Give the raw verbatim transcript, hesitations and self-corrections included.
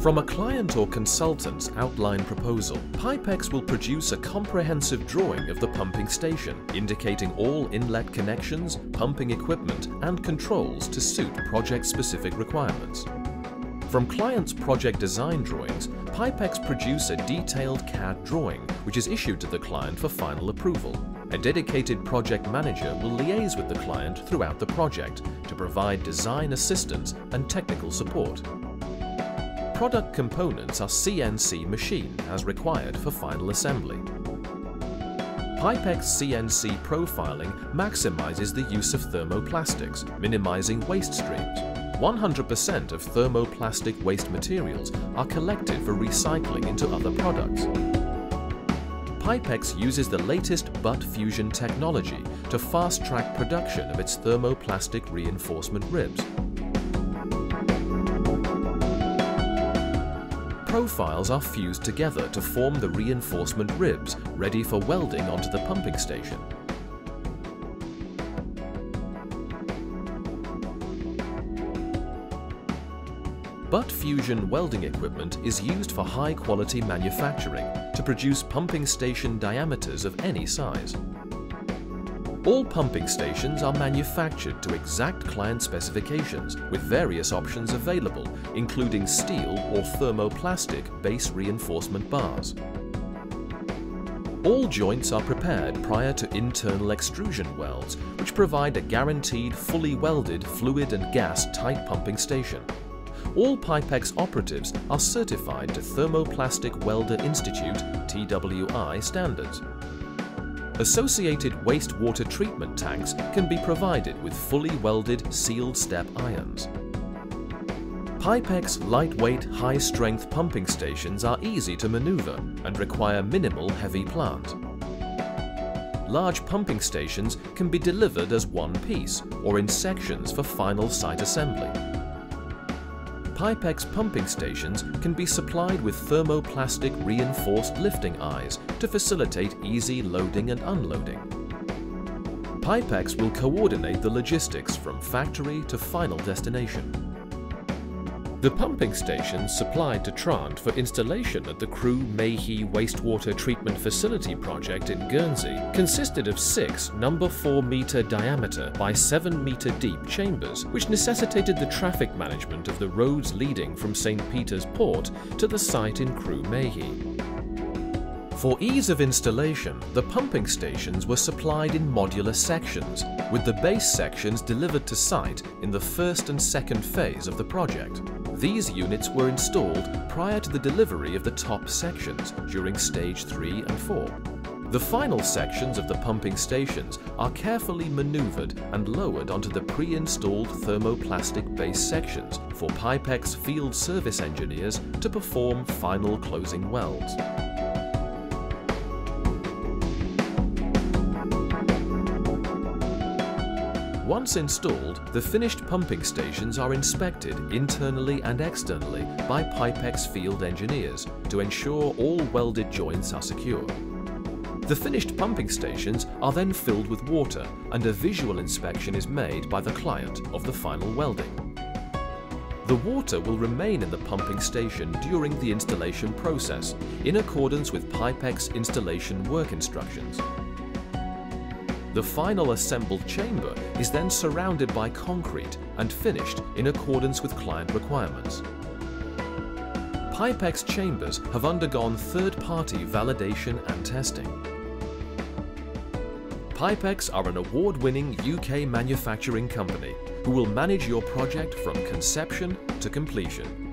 From a client or consultant's outline proposal, Pipex will produce a comprehensive drawing of the pumping station, indicating all inlet connections, pumping equipment, and controls to suit project-specific requirements. From clients' project design drawings, Pipex produce a detailed C A D drawing, which is issued to the client for final approval. A dedicated project manager will liaise with the client throughout the project to provide design assistance and technical support. Product components are C N C machined as required for final assembly. Pipex C N C profiling maximizes the use of thermoplastics, minimizing waste streams. one hundred percent of thermoplastic waste materials are collected for recycling into other products. Pipex uses the latest butt fusion technology to fast-track production of its thermoplastic reinforcement ribs. Profiles are fused together to form the reinforcement ribs, ready for welding onto the pumping station. Butt fusion welding equipment is used for high-quality manufacturing to produce pumping station diameters of any size. All pumping stations are manufactured to exact client specifications with various options available, including steel or thermoplastic base reinforcement bars. All joints are prepared prior to internal extrusion welds, which provide a guaranteed fully welded fluid and gas tight pumping station. All Pipex operatives are certified to Thermoplastic Welder Institute T W I standards. Associated wastewater treatment tanks can be provided with fully welded sealed step irons. Pipex lightweight, high-strength pumping stations are easy to maneuver and require minimal heavy plant. Large pumping stations can be delivered as one piece or in sections for final site assembly. Pipex pumping stations can be supplied with thermoplastic reinforced lifting eyes to facilitate easy loading and unloading. Pipex will coordinate the logistics from factory to final destination. The pumping stations supplied to Trant for installation at the Creux Mahie Wastewater Treatment Facility project in Guernsey consisted of six number four metre diameter by seven metre deep chambers, which necessitated the traffic management of the roads leading from Saint Peter's Port to the site in Creux Mahie. For ease of installation, the pumping stations were supplied in modular sections, with the base sections delivered to site in the first and second phase of the project. These units were installed prior to the delivery of the top sections during stage three and four. The final sections of the pumping stations are carefully maneuvered and lowered onto the pre-installed thermoplastic base sections for Pipex field service engineers to perform final closing welds. Once installed, the finished pumping stations are inspected internally and externally by Pipex field engineers to ensure all welded joints are secure. The finished pumping stations are then filled with water and a visual inspection is made by the client of the final welding. The water will remain in the pumping station during the installation process in accordance with Pipex installation work instructions. The final assembled chamber is then surrounded by concrete and finished in accordance with client requirements. Pipex chambers have undergone third-party validation and testing. Pipex are an award-winning U K manufacturing company who will manage your project from conception to completion.